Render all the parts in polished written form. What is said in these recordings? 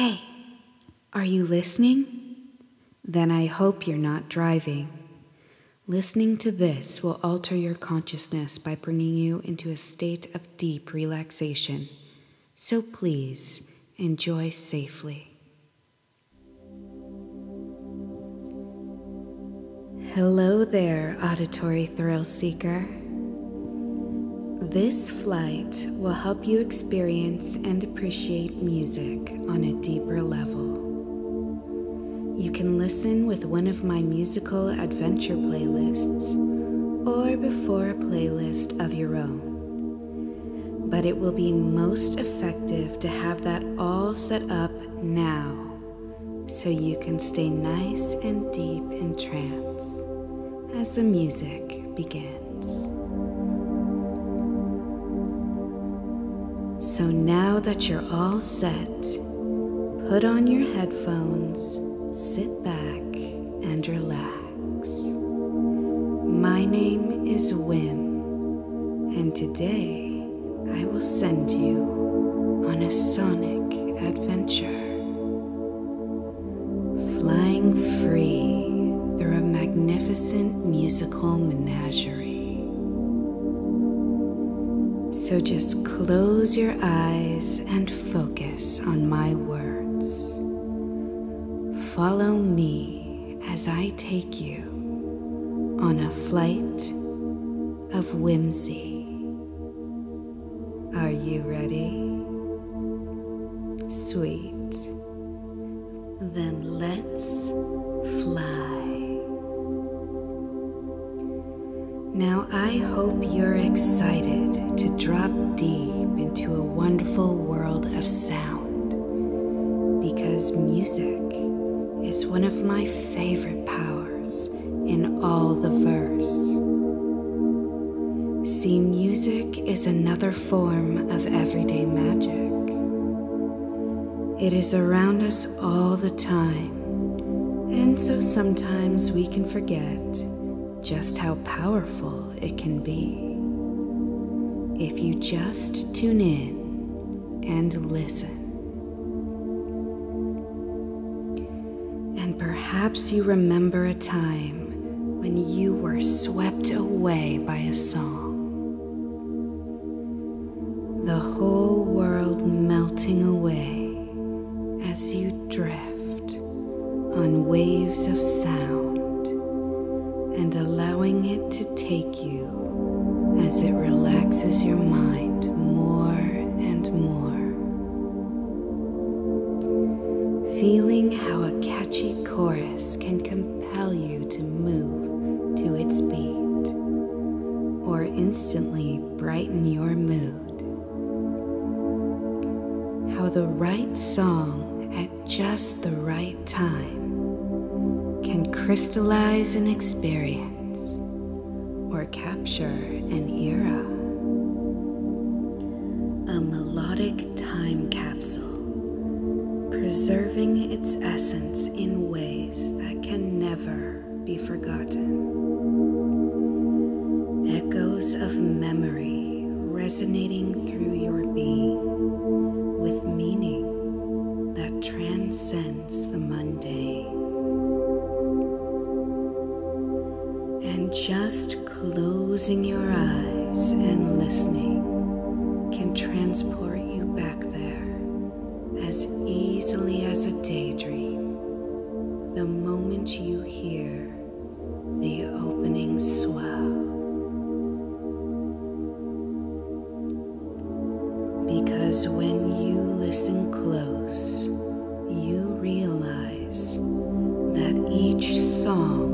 Hey, are you listening? Then I hope you're not driving. Listening to this will alter your consciousness by bringing you into a state of deep relaxation. So please, enjoy safely. Hello there, auditory thrill seeker. This flight will help you experience and appreciate music on a deeper level. You can listen with one of my musical adventure playlists or before a playlist of your own, but it will be most effective to have that all set up now so you can stay nice and deep in trance as the music begins. So now that you're all set, put on your headphones, sit back and relax. My name is Wim, and today I will send you on a sonic adventure, flying free through a magnificent musical menagerie. So just close your eyes and focus on my words. Follow me as I take you on a flight of whimsy. Are you ready? Sweet. Then let's fly. Now I hope you're excited to drop deep into a wonderful world of sound, because music is one of my favorite powers in all the verse. See, music is another form of everyday magic. It is around us all the time, and so sometimes we can forget just how powerful it can be if you just tune in and listen. And perhaps you remember a time when you were swept away by a song, the whole world melting away as you drift on waves of sound and allowing it to take you as it relaxes your mind more and more. Feeling how a catchy chorus can compel you to move to its beat, or instantly brighten your mood. How the right song at just the right time can crystallize an experience, or capture an era. A melodic time capsule, preserving its essence in ways that can never be forgotten. Echoes of memory resonating through your being with meaning that transcends the mundane. And just closing your eyes and listening can transport you back there as easily as a daydream, the moment you hear the opening swell. Because when you listen close, you realize that each song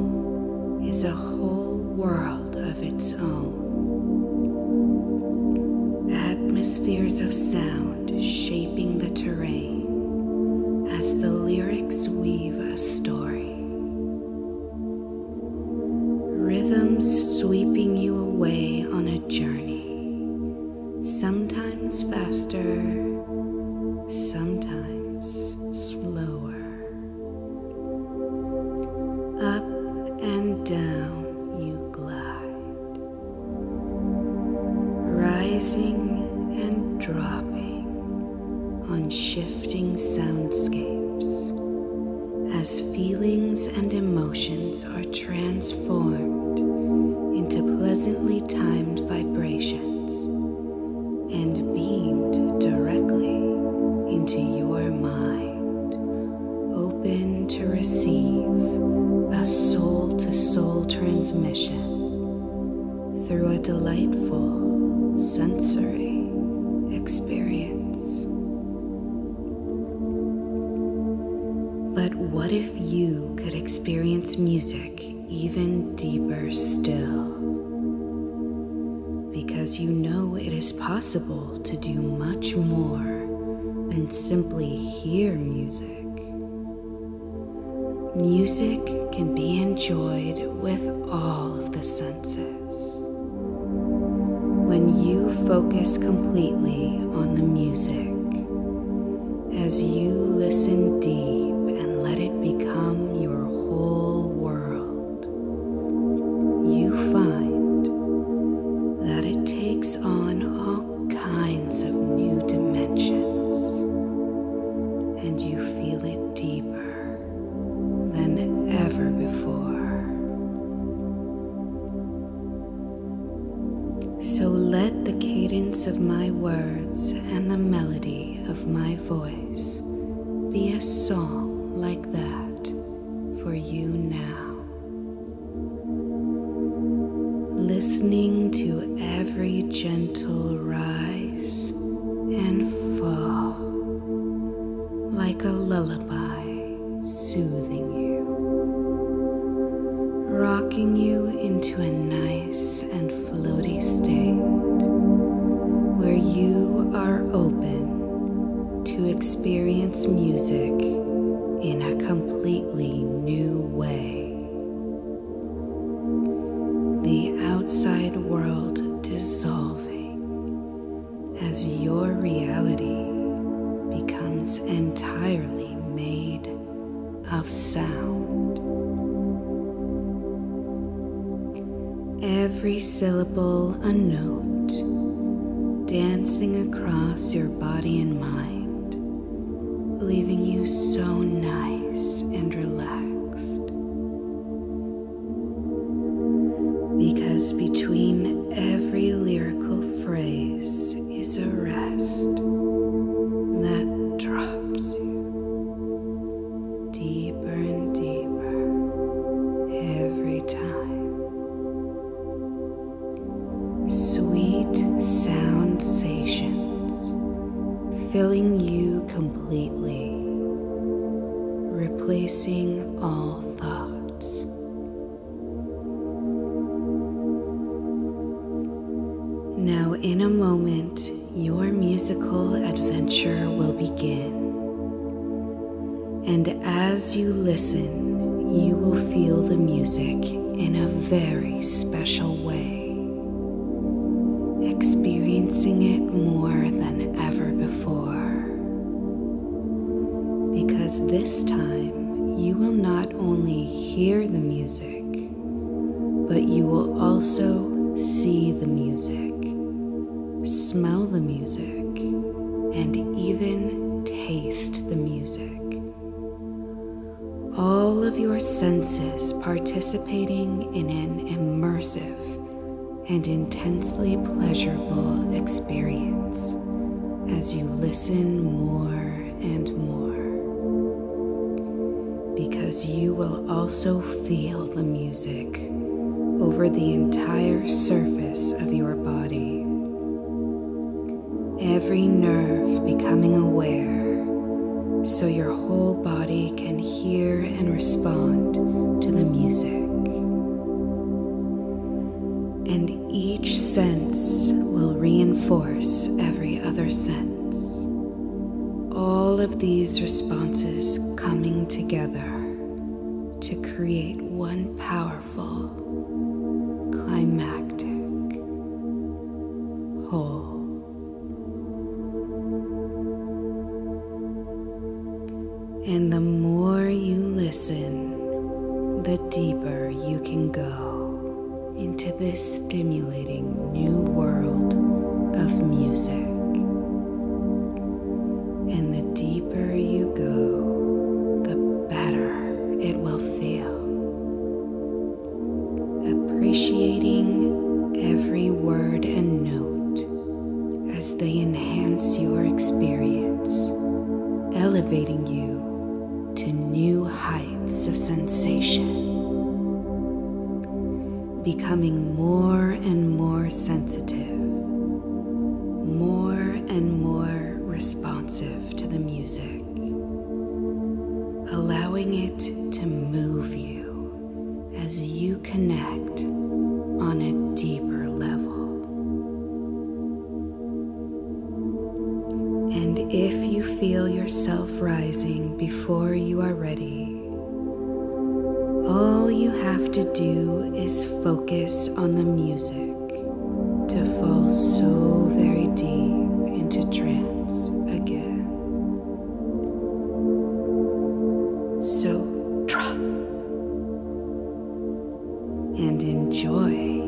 is a whole world of its own. Atmospheres of sound shaping the terrain as the lyrics weave a story. Rhythms sweeping you away on a journey, sometimes faster, sometimes slower. Up and down you glide, rising and dropping on and shifting soundscapes as feelings and emotions are transformed into pleasantly timed vibrations and beamed directly into your mind, open to receive a soul-to-soul transmission through a delightful sensory experience. But what if you could experience music even deeper still? Because you know it is possible to do much more than simply hear music. Music can be enjoyed with all of the senses. When you focus completely on the music, as you listen deep and let it become your whole world, you find that it takes on all kinds of new dimensions, and you feel it deeper than ever before. So let the cadence of my words and the melody of my voice be a song like that for you now. Listening to every gentle rise and fall like a lullaby soothing you, rocking you into a nice and floaty state where you are open to experience music in a completely new way. The outside world dissolving as your reality becomes entirely made of sound. Every syllable a note, dancing across your body and mind, leaving you so nice and relaxed. Because between every lyrical phrase is a rest that drops you deeper and deeper every time. Sweet sensations filling you completely, replacing all thoughts. Now, in a moment, your musical adventure will begin, and as you listen, you will feel the music in a very special way, experiencing it more than ever before. Because this time, you will not only hear the music, but you will also see the music, smell the music, and even taste the music. All of your senses participating in an immersive and intensely pleasurable experience as you listen more and more. Because you will also feel the music over the entire surface of your body, every nerve becoming aware, so your whole body can hear and respond to the music. And each sense will reinforce every other sense. All of these responses coming together to create one powerful, climactic whole. And the more you listen, the deeper you can go into this stimulating new world of music. And the elevating you to new heights of sensation, becoming more and more sensitive, more and more responsive to the music, allowing it to move you as you connect on a deeper level. And if you feel yourself rising before you are ready, all you have to do is focus on the music to fall so very deep into trance again. So drop and enjoy.